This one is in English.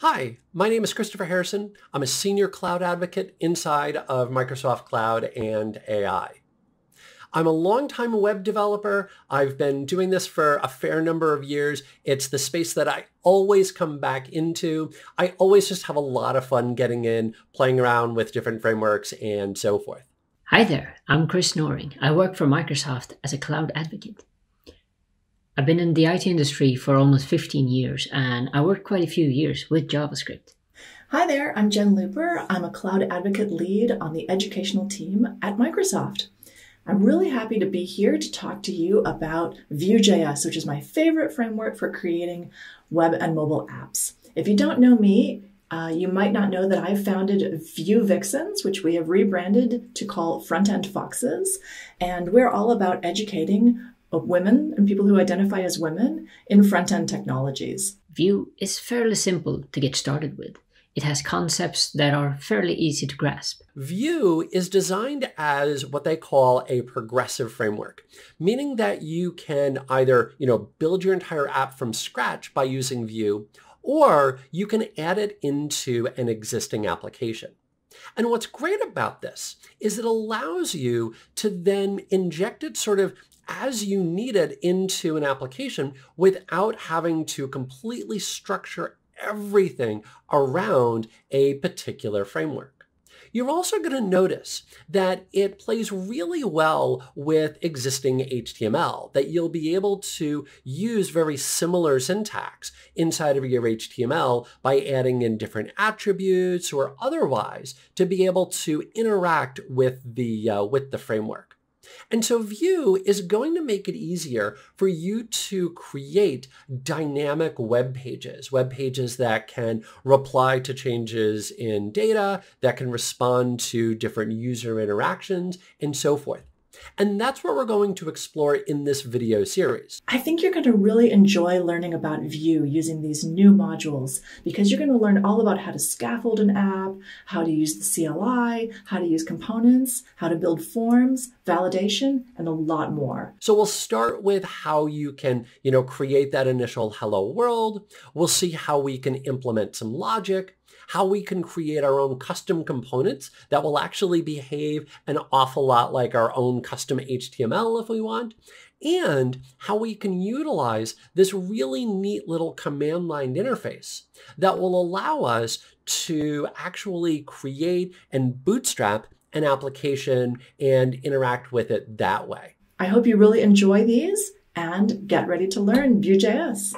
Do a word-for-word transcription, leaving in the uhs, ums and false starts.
Hi, my name is Christopher Harrison. I'm a senior cloud advocate inside of Microsoft Cloud and A I. I'm a longtime web developer. I've been doing this for a fair number of years. It's the space that I always come back into. I always just have a lot of fun getting in, playing around with different frameworks and so forth. Hi there, I'm Chris Noring. I work for Microsoft as a cloud advocate. I've been in the I T industry for almost fifteen years, and I worked quite a few years with JavaScript. Hi there, I'm Jen Looper. I'm a cloud advocate lead on the educational team at Microsoft. I'm really happy to be here to talk to you about Vue.js, which is my favorite framework for creating web and mobile apps. If you don't know me, uh, you might not know that I founded Vue Vixens, which we have rebranded to call Frontend Foxes, and we're all about educating women and people who identify as women in front-end technologies. Vue is fairly simple to get started with. It has concepts that are fairly easy to grasp. Vue is designed as what they call a progressive framework, meaning that you can either, you know, build your entire app from scratch by using Vue, or you can add it into an existing application. And what's great about this is it allows you to then inject it sort of as you need it into an application without having to completely structure everything around a particular framework. You're also going to notice that it plays really well with existing H T M L, that you'll be able to use very similar syntax inside of your H T M L by adding in different attributes or otherwise to be able to interact with the, uh, with the framework. And so Vue is going to make it easier for you to create dynamic web pages, web pages that can reply to changes in data, that can respond to different user interactions, and so forth. And that's what we're going to explore in this video series. I think you're going to really enjoy learning about Vue using these new modules, because you're going to learn all about how to scaffold an app, how to use the C L I, how to use components, how to build forms, validation, and a lot more. So we'll start with how you can, you know, create that initial hello world. We'll see how we can implement some logic, how we can create our own custom components that will actually behave an awful lot like our own custom H T M L if we want, and how we can utilize this really neat little command line interface that will allow us to actually create and bootstrap an application and interact with it that way. I hope you really enjoy these and get ready to learn Vue.js.